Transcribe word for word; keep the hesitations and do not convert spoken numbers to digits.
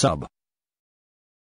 sub.